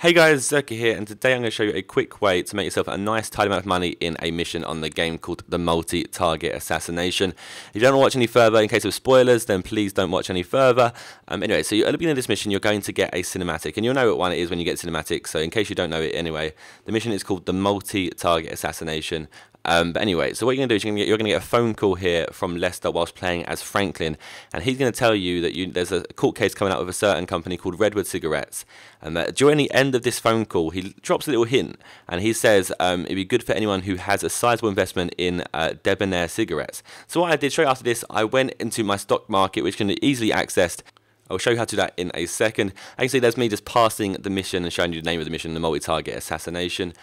Hey guys, Zeki here, and today I'm going to show you a quick way to make yourself a nice tidy amount of money in a mission on the game called the Multi-Target Assassination. If you don't want to watch any further, in case of spoilers, then please don't watch any further. Anyway, so at the beginning of this mission, you're going to get a cinematic, and you'll know what one it is when you get cinematic, so in case you don't know it anyway, the mission is called the Multi-Target Assassination. But anyway, so what you're going to do is you're going to get a phone call here from Lester whilst playing as Franklin, and he's going to tell you that there's a court case coming out with a certain company called Redwood Cigarettes, and that during the end of this phone call, he drops a little hint, and he says it'd be good for anyone who has a sizable investment in Debonair cigarettes. So what I did straight after this, I went into my stock market, which can be easily accessed. I'll show you how to do that in a second. I can see there's me just passing the mission and showing you the name of the mission, the multi-target assassination.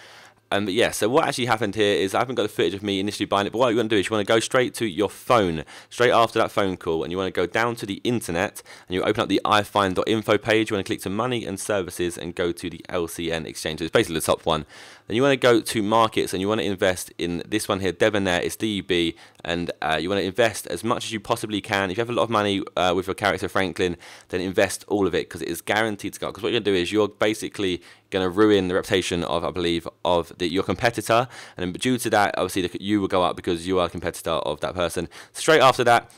But yeah, so what actually happened here is I haven't got the footage of me initially buying it, but what you want to do is you want to go straight to your phone, straight after that phone call, and you want to go down to the internet, and you open up the ifind.info page. You want to click to money and services and go to the LCN exchange, so it's basically the top one. Then you want to go to markets, and you want to invest in this one here, Debonair, it's DEB, and you want to invest as much as you possibly can. If you have a lot of money with your character Franklin, then invest all of it, because it is guaranteed to go, because what you're going to do is you're basically going to ruin the reputation of, I believe, of your competitor, and then due to that, obviously, you will go up because you are a competitor of that person. Straight after that,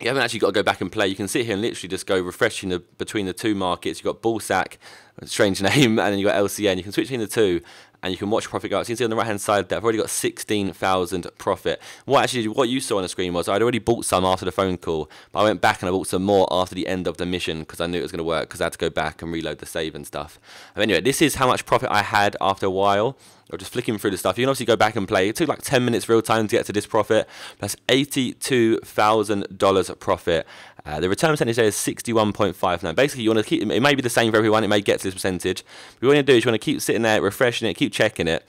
you haven't actually got to go back and play. You can sit here and literally just go refreshing between the two markets. You've got Bullsack, a strange name, and then you've got LCN. You can switch between the two, and you can watch profit go up. So you can see on the right-hand side that I've already got 16,000 profit. What you saw on the screen was I'd already bought some after the phone call, but I went back and I bought some more after the end of the mission because I knew it was going to work because I had to go back and reload the save and stuff. And anyway, this is how much profit I had after a while. I'm just flicking through the stuff. You can obviously go back and play. It took like 10 minutes real time to get to this profit. That's $82,000 profit. The return percentage there is 61.59. Basically, you want to keep it may be the same for everyone. It may get to this percentage. But what you want to do is you want to keep sitting there, refreshing it, keep checking it,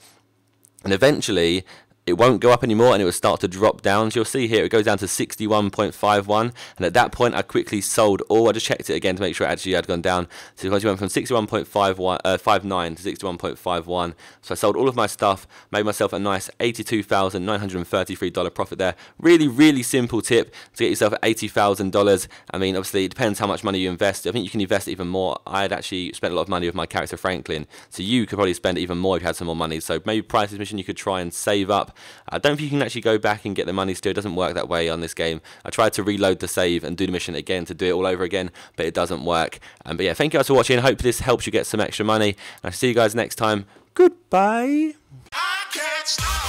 and eventually it won't go up anymore and it will start to drop down. So you'll see here it goes down to 61.51, and at that point I quickly sold all. I just checked it again to make sure it actually had gone down. So because you went from 61.59 to 61.51, so I sold all of my stuff, made myself a nice $82,933 profit there. Really simple tip to get yourself $80,000. I mean, obviously it depends how much money you invest. I think you can invest even more. I had actually spent a lot of money with my character Franklin, so you could probably spend even more if you had some more money. So maybe prior to this mission you could try and save up. I don't think you can actually go back and get the money still. It doesn't work that way on this game. I tried to reload the save and do the mission again to do it all over again, but it doesn't work. But yeah, thank you guys for watching. I hope this helps you get some extra money. And I'll see you guys next time. Goodbye. I can't stop.